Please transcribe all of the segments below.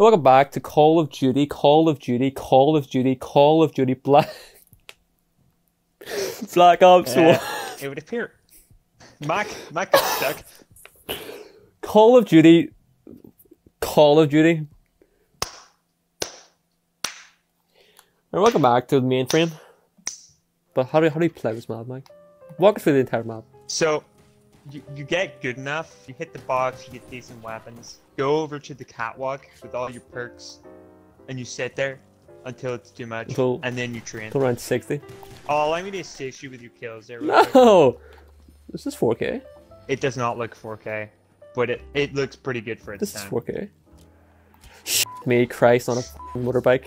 And welcome back to Call of Duty, Black Ops 1. It would appear. Mac got stuck. Call of Duty. And welcome back to the mainframe. But how do you play this map, Mike? Walk through the entire map. So, you get good enough, you hit the box, you get decent weapons, go over to the catwalk with all your perks, and you sit there until it's too much, and then you train. Until around 60. Oh, allow me to assist you with your kills there. No! This is 4K. It does not look 4K, but it looks pretty good for its time. This is 4K. Shit me, Christ, on a f***ing motorbike.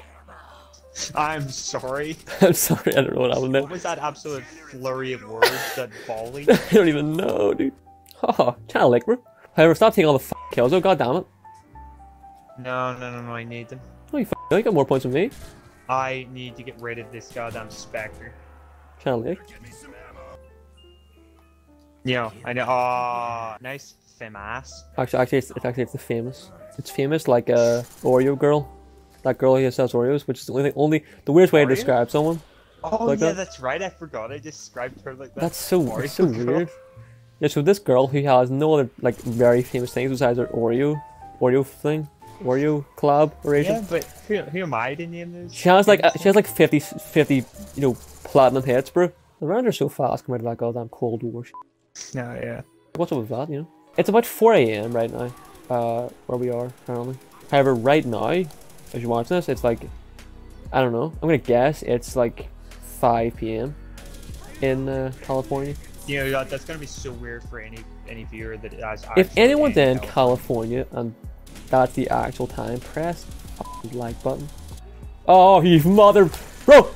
I'm sorry, I don't know what happened there. What was that absolute flurry of words, that volley? I don't even know, dude. Oh, channel like, bro. However, stop taking all the f***ing kills, oh goddammit. No, I need them. Oh, you f***ing, you got more points than me. I need to get rid of this goddamn Spectre. Channel like. Yo, I know, aww, nice FAMAS. Actually, it's the famous. It's famous like Oreo girl. That girl who sells Oreos, which is the only weirdest way to describe someone. Oh like yeah, that's right. I forgot. I described her like that. That's so weird. Yeah, so this girl who has no other like very famous things besides her Oreo collab. Yeah, but who am I to name this? She has like 50, you know, platinum hits, bro. The rounds are so fast compared to that goddamn Cold War. No, yeah. What's up with that? You know, it's about 4 a.m. right now, where we are currently. However, right now, if you're watching this, it's like, I don't know, I'm gonna guess it's like 5 p.m. in California. You know, that's gonna be so weird for any viewer that has. If anyone's in California and that's the actual time, press the like button. Oh, you mother, bro!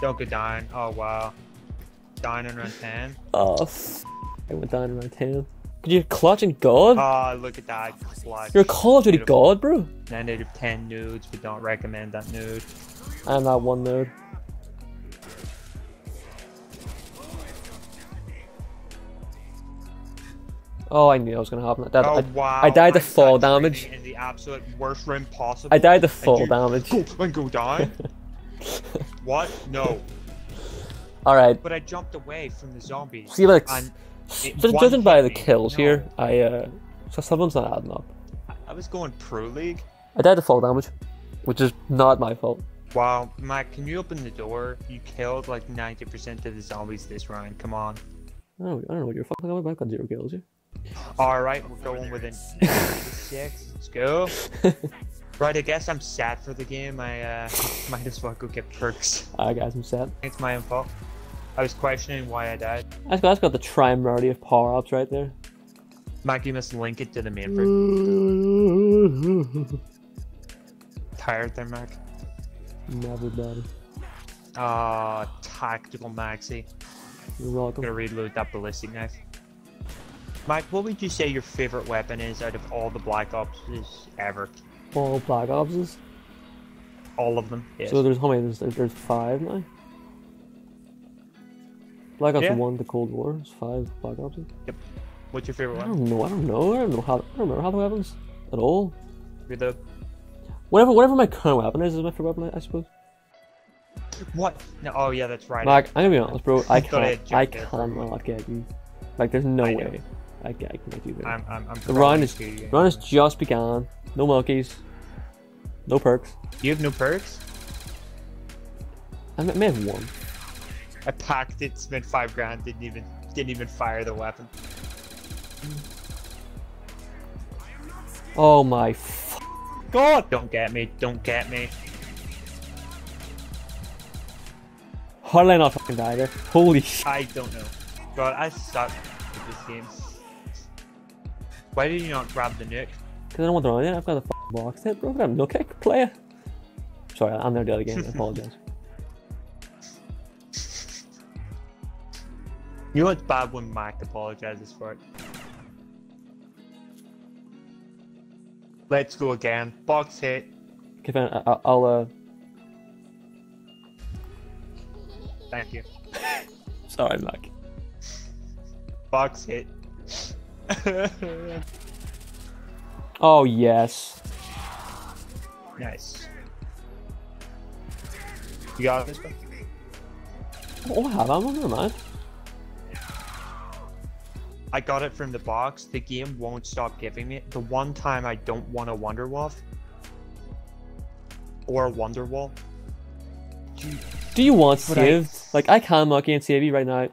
Don't go down. Oh wow, down in round 10. Oh, I went down in round 10. You're clutching god? Oh, look at that clutch. You're a Call of Duty god, bro. 9 out of 10 nudes, but don't recommend that nude. And that one nude. Oh, I knew that was going to happen. I died to fall damage. In the absolute worst room possible. I died to fall damage. Go down? What? No. Alright. But I jumped away from the zombies. See, like... Judging by the kills here, so someone's not adding up. I was going pro league. I died to fall damage, which is not my fault. Wow, Mike, can you open the door? You killed like 90% of the zombies this round. Come on. I don't know what you're fucking about. I've got 0 kills here. All right, we're going within 6. Let's go. Right, I guess I'm sad for the game. I might as well go get perks. Alright, guys, I'm sad. It's my own fault. I was questioning why I died. That's got the trimarity of power-ups right there. Mike, you must link it to the mainframe. Tired there, Mike? Never done. Ah, tactical Maxi. You're welcome. I'm gonna reload that ballistic knife. Mike, what would you say your favorite weapon is out of all the Black Ops ever? All Black Ops? All of them, yes. So there's how many? There's 5 now? Black Ops 1, the Cold War, it's 5 Black Ops. Yep. What's your favorite one? I don't remember how the weapons at all. You're the... Whatever my current weapon is my favorite weapon, I suppose. What? No, oh yeah, that's right. Like, I'm gonna be honest, bro. I cannot get you. Like, there's no way I can get you there. I'm the run has just begun. No monkeys. No perks. You have no perks? I may have one. I packed it, spent 5 grand, didn't even fire the weapon. Oh my god! Don't get me. How did I not fucking die there? Holy shit. I don't know. God, I suck at this game. Why did you not grab the nuke? Because I don't want to run it, I've got a fucking box there, bro. I've got a nuke, I can play it. Sorry, I'm never dead again, I apologize. You know it's bad when Mike apologizes for it. Let's go again. Box hit. Okay, fine. I'll. Thank you. Sorry, Mike. Box hit. Oh, yes. Nice. You got this one? Oh, I have ammo, never mind. I got it from the box. The game won't stop giving me it. The one time I don't want a Wunderwaffe or a Wunderwall. Do you want Civ? Like, I can't lock in Civ right now.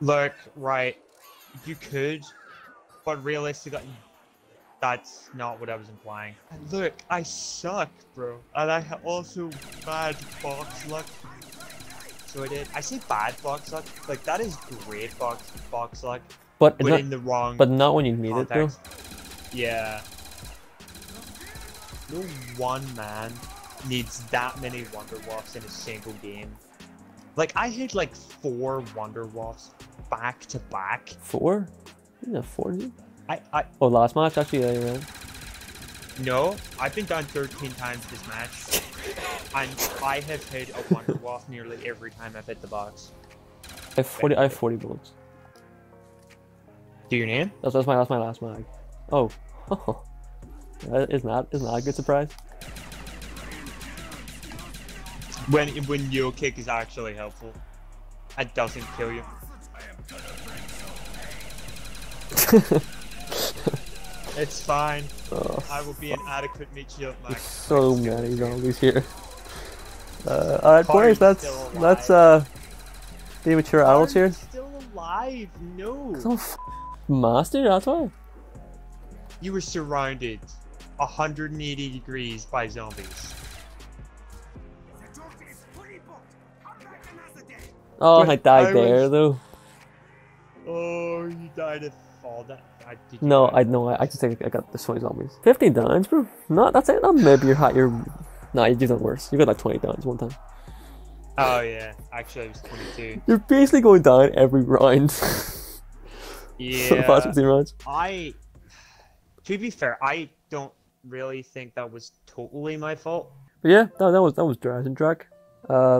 Look, right. You could, but realistically, that's not what I was implying. Look, I suck, bro. And I also bad box luck. So I did. I say bad box luck. Like, that is great box luck. But not, in the wrong but not when you need it, bro. Yeah. No one man needs that many Wunderwaffes in a single game. Like, I hit like 4 Wunderwaffes back to back. 4? You know, 4? Oh, last match? Actually, yeah, you're right. No, I've been down 13 times this match. And I have hit a Wunderwaffe nearly every time I've hit the box. I have 40 bullets. Do your name? That's my last mag. Oh. Isn't that a good surprise? When your kick is actually helpful. It doesn't kill you. It's fine. Oh, I will be an adequate meat shield mag. So many zombies here. Alright boys, that's the mature adults here. Still alive, no. So master, that's why. You were surrounded 180 degrees by zombies. Oh, I died there though. Oh, you died of all that. No, I know. I just think I got the 20 zombies. 15 downs, bro. No, that's it. Not maybe you're hot. Nah, you did that worse. You got like 20 downs one time. Oh yeah, actually I was 22. You're basically going down every round. Yeah, to be fair, I don't really think that was totally my fault. But yeah, that was Dragon Track.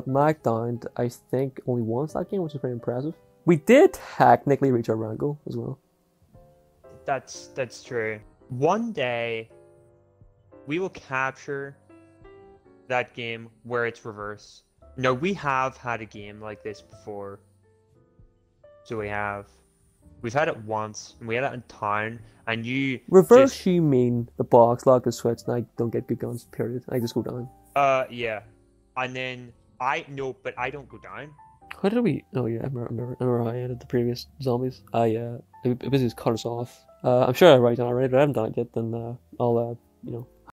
Mag downed, I think, only once that game, which is pretty impressive. We did technically reach our rank goal as well. That's true. One day, we will capture that game where it's reverse. No, we have had a game like this before. So we have. We've had it once, and we had it in town, and you reverse. Just... You mean the box lock is switched, and I don't get good guns. Period. I just go down. Yeah, and then I don't go down. How did we? Oh yeah, I remember how I ended the previous zombies. Yeah, it basically just cut us off. I'm sure I write down already, but I haven't done it yet. Then I'll you know